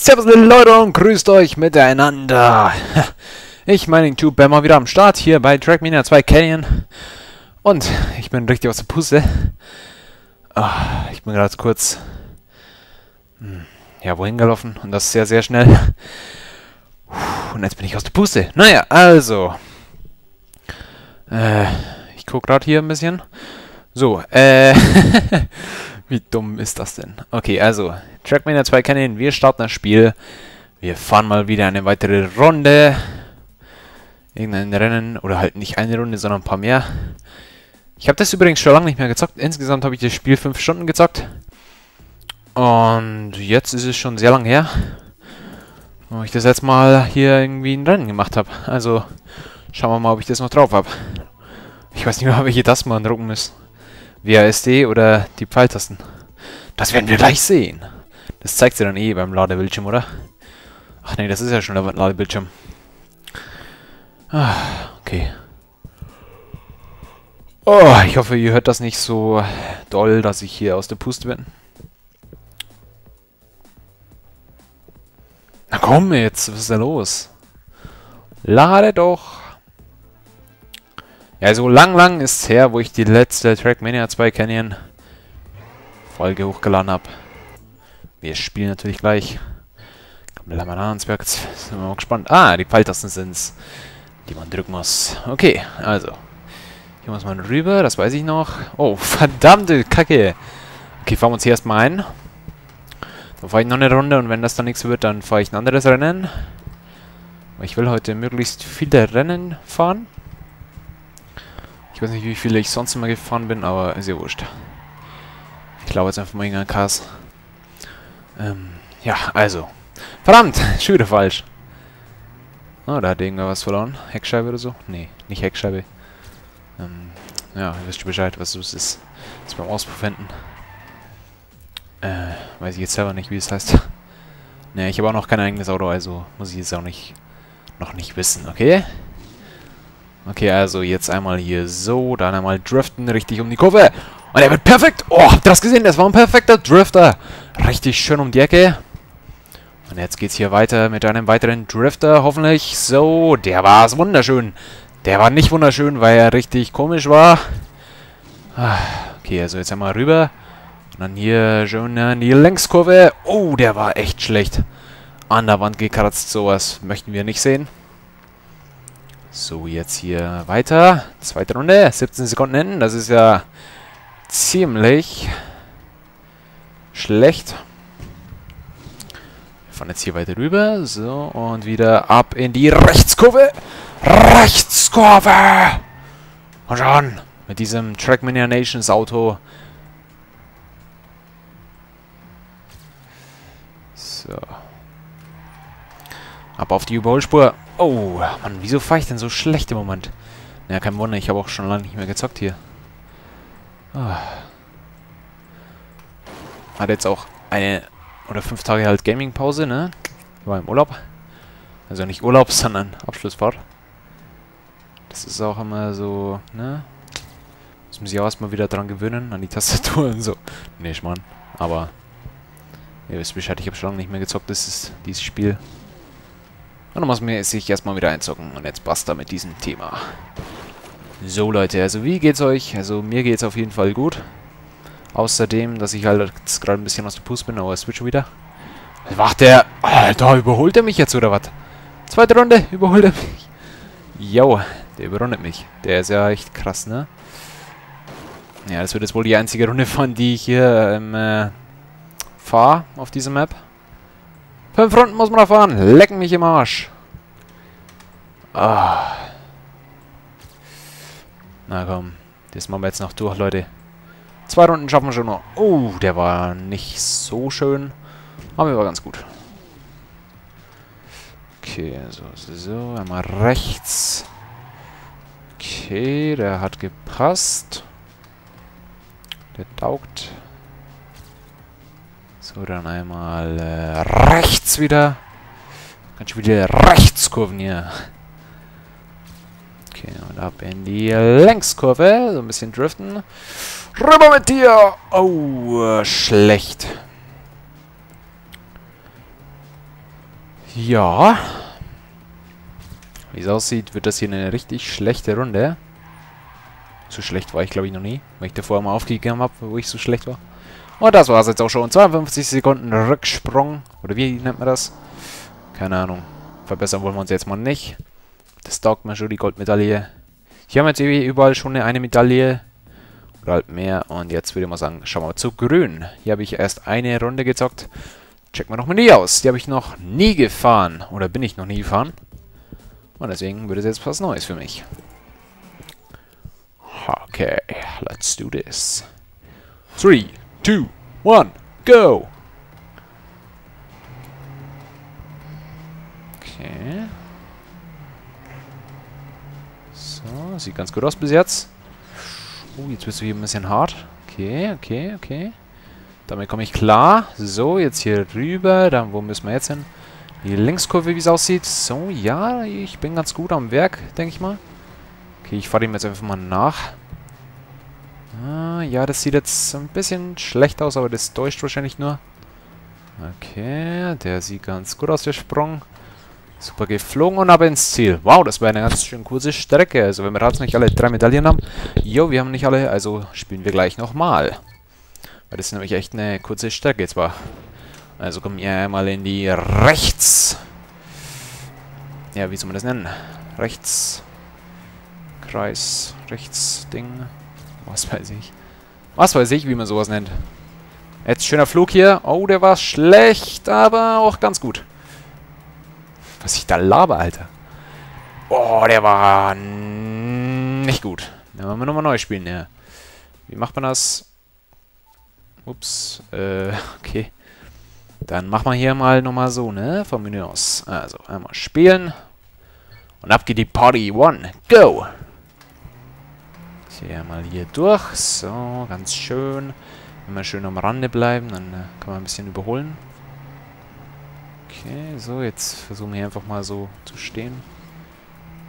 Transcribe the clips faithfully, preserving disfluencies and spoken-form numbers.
Servus liebe Leute und grüßt euch miteinander. Ich, mein YouTube, bin mal wieder am Start hier bei Trackmania zwei Canyon. Und ich bin richtig aus der Puste. Oh, ich bin gerade kurz... Ja, wohin gelaufen? Und das sehr, sehr schnell. Und jetzt bin ich aus der Puste. Naja, also... Äh, ich gucke gerade hier ein bisschen. So, äh... Wie dumm ist das denn? Okay, also, Trackmania zwei Canyon, wir starten das Spiel. Wir fahren mal wieder eine weitere Runde. Irgendein Rennen, oder halt nicht eine Runde, sondern ein paar mehr. Ich habe das übrigens schon lange nicht mehr gezockt. Insgesamt habe ich das Spiel fünf Stunden gezockt. Und jetzt ist es schon sehr lang her, wo ich das letzte Mal hier irgendwie ein Rennen gemacht habe. Also, schauen wir mal, ob ich das noch drauf habe. Ich weiß nicht mehr, ob ich hier das mal drucken muss. W A S D oder die Pfeiltasten. Das werden wir gleich sehen. Das zeigt sie dann eh beim Ladebildschirm, oder? Ach nee, das ist ja schon der Ladebildschirm. Ah, okay. Oh, ich hoffe, ihr hört das nicht so doll, dass ich hier aus der Puste bin. Na komm jetzt, was ist da los? Lade doch! Ja, so lang, lang ist es her, wo ich die letzte Trackmania zwei Canyon Folge hochgeladen habe. Wir spielen natürlich gleich. Lammanhansberg, sind wir mal gespannt. Ah, die Pfeiltasten sind's, die man drücken muss. Okay, also. Hier muss man rüber, das weiß ich noch. Oh, verdammte Kacke. Okay, fahren wir uns hier erstmal ein. Dann fahre ich noch eine Runde und wenn das dann nichts wird, dann fahre ich ein anderes Rennen. Ich will heute möglichst viele Rennen fahren. Ich weiß nicht, wie viele ich sonst immer gefahren bin, aber ist ja wurscht. Ich glaube jetzt einfach mal irgendeinen Cars. Ähm, ja, also. Verdammt, schon wieder falsch. Oh, da hat irgendwer was verloren. Heckscheibe oder so? Nee, nicht Heckscheibe. Ähm, ja, wisst ihr Bescheid, was los ist. Das beim Auspuff hinten. Äh, weiß ich jetzt selber nicht, wie es heißt. Ne, ich habe auch noch kein eigenes Auto, also muss ich jetzt auch nicht, noch nicht wissen, okay? Okay, also jetzt einmal hier so, dann einmal driften, richtig um die Kurve. Und er wird perfekt. Oh, habt ihr das gesehen? Das war ein perfekter Drifter. Richtig schön um die Ecke. Und jetzt geht's hier weiter mit einem weiteren Drifter, hoffentlich. So, der war's wunderschön. Der war nicht wunderschön, weil er richtig komisch war. Okay, also jetzt einmal rüber. Und dann hier schön in die Längskurve. Oh, der war echt schlecht. An der Wand gekratzt, sowas möchten wir nicht sehen. So, jetzt hier weiter. Zweite Runde. siebzehn Sekunden hin. Das ist ja ziemlich schlecht. Wir fahren jetzt hier weiter rüber. So, und wieder ab in die Rechtskurve. Rechtskurve! Und schon mit diesem Trackmania Nations Auto. So. Ab auf die Überholspur. Oh, Mann, wieso fahre ich denn so schlecht im Moment? Naja, kein Wunder, ich habe auch schon lange nicht mehr gezockt hier. Oh. Hat jetzt auch eine oder fünf Tage halt Gaming-Pause, ne? War im Urlaub. Also nicht Urlaub, sondern Abschlussfahrt. Das ist auch immer so, ne? Das muss ich auch erstmal wieder dran gewöhnen, an die Tastatur und so. Nee, ich meine, aber... Ihr wisst Bescheid, ich habe schon lange nicht mehr gezockt, das ist dieses Spiel. Und dann muss man sich erstmal wieder einzocken. Und jetzt basta mit diesem Thema. So, Leute. Also, wie geht's euch? Also, mir geht's auf jeden Fall gut. Außerdem, dass ich halt jetzt gerade ein bisschen aus der Puste bin. Aber es wird schon wieder. Wacht der... Alter, überholt er mich jetzt, oder was? Zweite Runde. Überholt er mich. Jo, der überrundet mich. Der ist ja echt krass, ne? Ja, das wird jetzt wohl die einzige Runde fahren, die ich hier ähm, äh, fahre auf dieser Map. Fünf Runden muss man noch fahren. Lecken mich im Arsch. Ah. Na komm. Das machen wir jetzt noch durch, Leute. Zwei Runden schaffen wir schon noch. Oh, der war nicht so schön. Aber er war ganz gut. Okay, so, so. Einmal rechts. Okay, der hat gepasst. Der taugt. So, dann einmal äh, rechts wieder. Ganz schön wieder Rechtskurven hier. Okay, und ab in die Längskurve. So ein bisschen driften. Rüber mit dir! Oh, schlecht. Ja. Wie es aussieht, wird das hier eine richtig schlechte Runde. So schlecht war ich, glaube ich, noch nie. Weil ich davor mal aufgegeben habe, wo ich so schlecht war. Und das war es jetzt auch schon. zweiundfünfzig Sekunden Rücksprung. Oder wie nennt man das? Keine Ahnung. Verbessern wollen wir uns jetzt mal nicht. Das taugt mir schon, die Goldmedaille. Hier haben wir jetzt überall schon eine Medaille. Oder halt mehr. Und jetzt würde ich mal sagen, schauen wir mal zu grün. Hier habe ich erst eine Runde gezockt. Checken wir noch mal die aus. Die habe ich noch nie gefahren. Oder bin ich noch nie gefahren. Und deswegen würde es jetzt was Neues für mich. Okay, let's do this. three, two, one, go! Okay. So, sieht ganz gut aus bis jetzt. Oh, jetzt bist du hier ein bisschen hart. Okay, okay, okay. Damit komme ich klar. So, jetzt hier rüber. Dann, wo müssen wir jetzt hin? Die Linkskurve, wie es aussieht. So, ja, ich bin ganz gut am Werk, denke ich mal. Okay, ich fahre ihm jetzt einfach mal nach. Ah, ja, das sieht jetzt ein bisschen schlecht aus, aber das täuscht wahrscheinlich nur. Okay, der sieht ganz gut aus, der Sprung. Super geflogen und ab ins Ziel. Wow, das war eine ganz schön kurze Strecke. Also wenn wir jetzt nicht alle drei Medaillen haben. Jo, wir haben nicht alle, also spielen wir gleich nochmal. Weil das ist nämlich echt eine kurze Strecke jetzt war. Also kommen wir einmal in die rechts. Ja, wie soll man das nennen? Rechts. Kreis, rechts, Ding, was weiß ich. Was weiß ich, wie man sowas nennt. Jetzt schöner Flug hier. Oh, der war schlecht, aber auch ganz gut. Was ich da laber, Alter. Oh, der war nicht gut. Dann wollen wir nochmal neu spielen, ja. Wie macht man das? Ups, äh, okay. Dann machen wir hier mal nochmal so, ne, vom Menü aus. Also, einmal spielen. Und ab geht die Party. One, go! Hier mal hier durch. So, ganz schön. Wenn wir schön am Rande bleiben, dann äh, kann man ein bisschen überholen. Okay, so, jetzt versuchen wir hier einfach mal so zu stehen.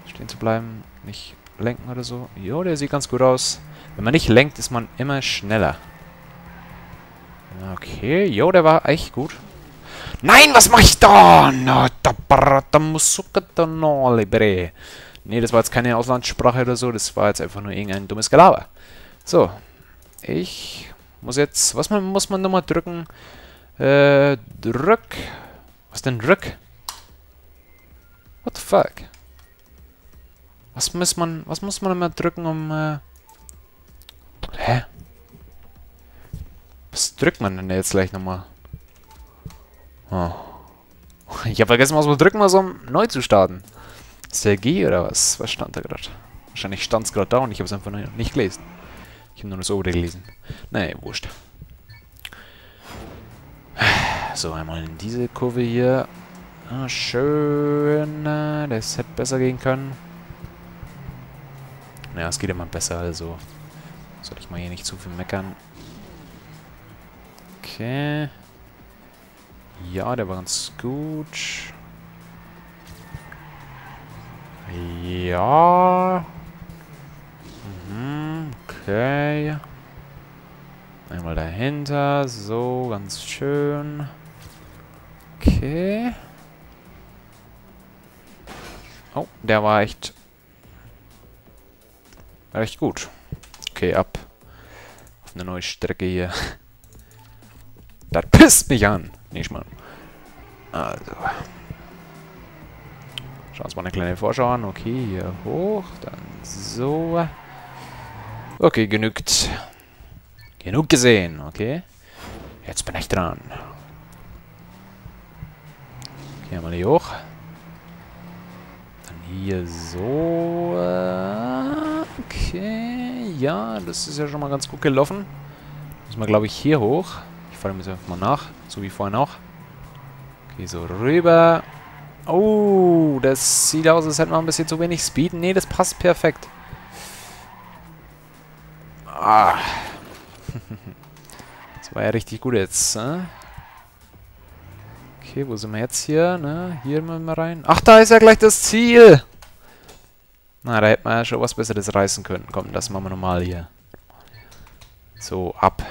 Stehen zu bleiben, nicht lenken oder so. Jo, der sieht ganz gut aus. Wenn man nicht lenkt, ist man immer schneller. Okay, jo, der war echt gut. Nein, was mache ich da? Nee, das war jetzt keine Auslandssprache oder so. Das war jetzt einfach nur irgendein dummes Gelaber. So. Ich muss jetzt... Was man, muss man nochmal drücken? Äh, drück. Was denn drück? What the fuck? Was muss man... Was muss man immer drücken, um... Äh Hä? Was drückt man denn jetzt gleich nochmal? Oh. Ich habe vergessen, was wir drücken muss, um neu zu starten. Ist der G oder was? Was stand da gerade? Wahrscheinlich stand es gerade da und ich habe es einfach nicht gelesen. Ich habe nur das obere gelesen. Nee, wurscht. So, einmal in diese Kurve hier. Ah, schön. Das hätte besser gehen können. Ja, es geht immer besser, also sollte ich mal hier nicht zu viel meckern. Okay. Ja, der war ganz gut. Ja. Mhm, okay. Einmal dahinter. So, ganz schön. Okay. Oh, der war echt... War echt gut. Okay, ab. Auf eine neue Strecke hier. Das pisst mich an. Nicht mal. Also. Schauen wir uns mal eine kleine Vorschau an. Okay, hier hoch. Dann so. Okay, genügt. Genug gesehen. Okay. Jetzt bin ich dran. Okay, mal hier hoch. Dann hier so. Okay. Ja, das ist ja schon mal ganz gut gelaufen. Müssen wir, glaube ich, hier hoch. Fahren wir einfach mal nach, so wie vorhin auch. Okay, so rüber. Oh, das sieht aus, als hätten wir ein bisschen zu wenig Speed. Nee, das passt perfekt. Ah. Das war ja richtig gut jetzt. Ne? Okay, wo sind wir jetzt hier? Ne? Hier mal rein. Ach, da ist ja gleich das Ziel. Na, da hätten wir ja schon was Besseres reißen können. Komm, das machen wir nochmal hier. So, ab.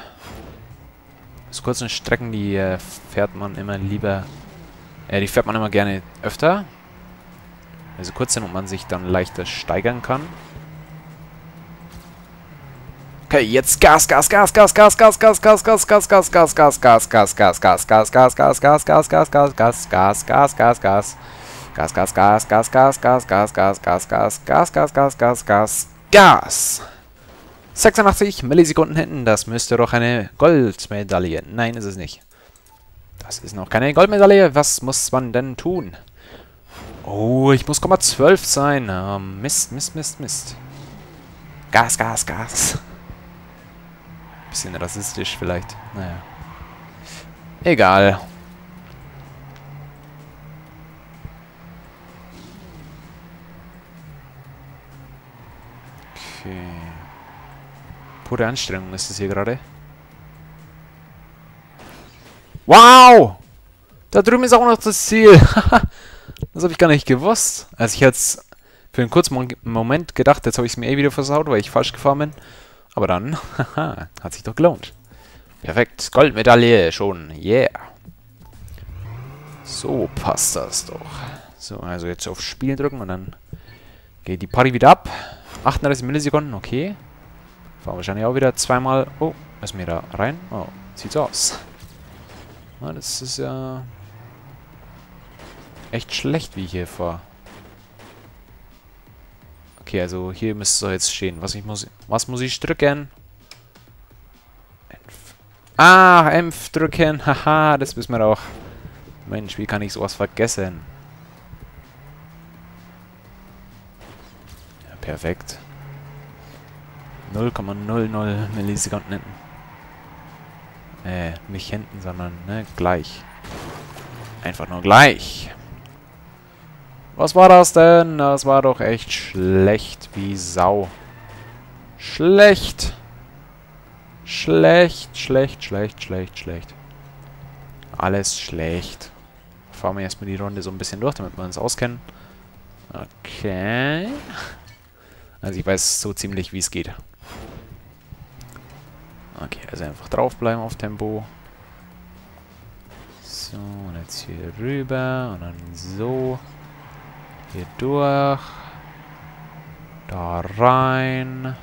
Aus kurzen Strecken, die äh, fährt man immer lieber Äh, die fährt man immer gerne öfter. Also kurz hin, und man sich dann leichter steigern kann. Okay, jetzt Gas, Gas, Gas, Gas, Gas, Gas, Gas, Gas, Gas, Gas, Gas, Gas, Gas, Gas, Gas, Gas, Gas, Gas, Gas, Gas, Gas, Gas, Gas, Gas, Gas, Gas, Gas, Gas, Gas. Gas, Gas, Gas, Gas, Gas, Gas, Gas, Gas, Gas, Gas, Gas, Gas, Gas, Gas, Gas, Gas. sechsundachtzig Millisekunden hinten, das müsste doch eine Goldmedaille. Nein, ist es nicht. Das ist noch keine Goldmedaille. Was muss man denn tun? Oh, ich muss Komma zwölf sein. Oh, Mist, Mist, Mist, Mist. Gas, Gas, Gas. Bisschen rassistisch vielleicht. Naja. Egal. Pure Anstrengung ist es hier gerade. Wow! Da drüben ist auch noch das Ziel. Das habe ich gar nicht gewusst. Also ich hätte es für einen kurzen Moment gedacht, jetzt habe ich es mir eh wieder versaut, weil ich falsch gefahren bin. Aber dann, haha, hat sich doch gelohnt. Perfekt, Goldmedaille schon, yeah. So passt das doch. So, also jetzt auf Spielen drücken und dann geht die Party wieder ab. achtunddreißig Millisekunden, okay. Fahren wahrscheinlich auch wieder zweimal. Oh, ist mir da rein? Oh, sieht so aus. Ja, das ist ja echt schlecht, wie ich hier fahre. Okay, also hier müsste es jetzt stehen. Was, ich muss, was muss ich drücken? Enf. Ah, Enf drücken. Haha, das wissen wir auch. Mensch, wie kann ich sowas vergessen? Ja, perfekt. null Komma null null Millisekunden hinten. Äh, nicht hinten, sondern ne, gleich. Einfach nur gleich. Was war das denn? Das war doch echt schlecht wie Sau. Schlecht. Schlecht, schlecht, schlecht, schlecht, schlecht. Alles schlecht. Fahren wir erstmal die Runde so ein bisschen durch, damit wir uns auskennen. Okay. Also ich weiß so ziemlich, wie es geht. Okay, also einfach draufbleiben auf Tempo. So, und jetzt hier rüber. Und dann so. Hier durch. Da rein.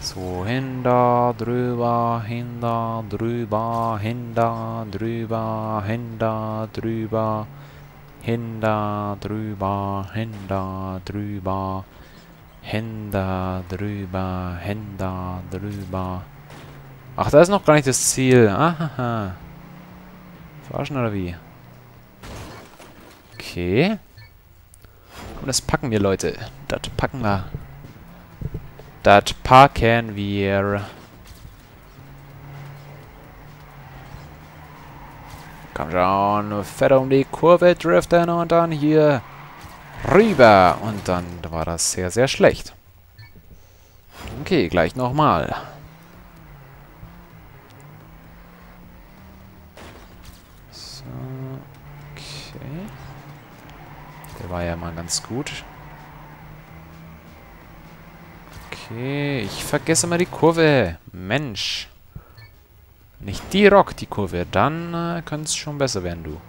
So, hin da, drüber, hin da, drüber, hin da, drüber, hin da, drüber. Hin da, drüber, hin da, drüber. Hin da, drüber, hin da, drüber. Ach, da ist noch gar nicht das Ziel. Aha. Verarschen oder wie? Okay. Komm, das packen wir, Leute. Das packen wir. Das packen wir. Komm schon. Fett um die Kurve driften und dann hier rüber. Und dann war das sehr, sehr schlecht. Okay, gleich nochmal. War ja mal ganz gut. Okay, ich vergesse mal die Kurve. Mensch. Nicht die Rock, die Kurve. Dann äh, könnte es schon besser werden, du.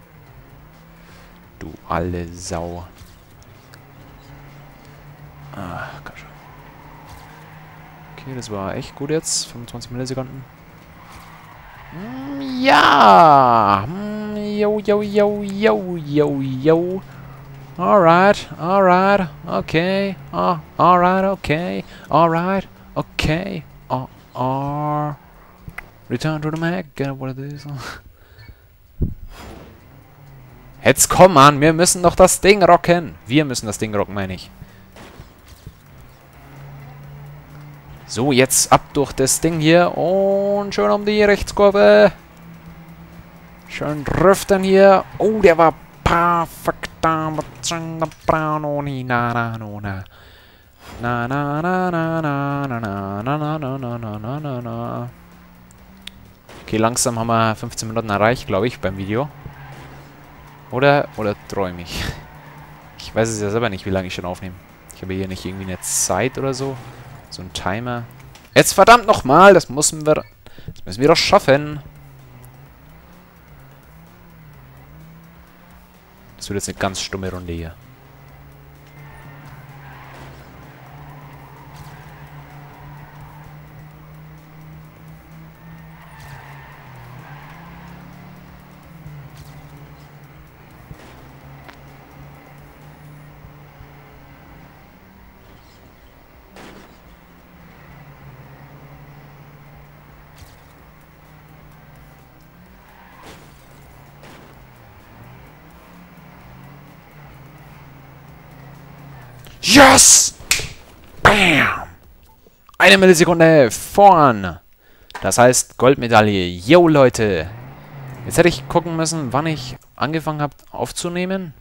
Du alle Sau. Ah, komm schon. Okay, das war echt gut jetzt. fünfundzwanzig Millisekunden. Mm, ja! Mm, yo, yo, yo, yo, yo, yo. Alright, alright, okay, oh, alright, okay, alright, okay, oh, oh. Return to the Mac, get what it is. Jetzt komm, Mann, wir müssen doch das Ding rocken. Wir müssen das Ding rocken, meine ich. So, jetzt ab durch das Ding hier und schön um die Rechtskurve. Schön driften hier. Oh, der war perfekt. Okay, langsam haben wir fünfzehn Minuten erreicht, glaube ich, beim Video. Oder, oder träume ich? Ich weiß es ja selber nicht, wie lange ich schon aufnehme. Ich habe hier nicht irgendwie eine Zeit oder so. So ein Timer. Jetzt verdammt nochmal, das müssen wir, das müssen wir doch schaffen. Das wird jetzt eine ganz stumme Runde hier. Yes! Bam! Eine Millisekunde vorn. Das heißt Goldmedaille. Yo, Leute. Jetzt hätte ich gucken müssen, wann ich angefangen habe aufzunehmen.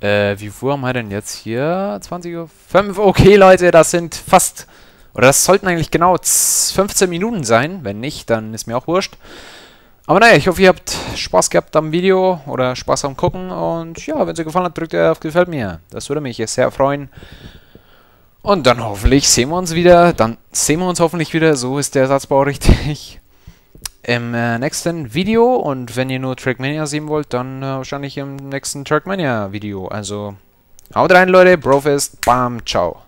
Äh, wie früh haben wir denn jetzt hier? zwanzig Uhr fünf. Okay, Leute, das sind fast... Oder das sollten eigentlich genau fünfzehn Minuten sein. Wenn nicht, dann ist mir auch wurscht. Aber naja, ich hoffe, ihr habt Spaß gehabt am Video oder Spaß am Gucken. Und ja, wenn es euch gefallen hat, drückt ihr auf Gefällt mir. Das würde mich sehr freuen. Und dann hoffentlich sehen wir uns wieder. Dann sehen wir uns hoffentlich wieder. So ist der Satzbau richtig. Im äh, nächsten Video. Und wenn ihr nur Trackmania sehen wollt, dann äh, wahrscheinlich im nächsten Trackmania-Video. Also haut rein, Leute. Brofist. Bam. Ciao.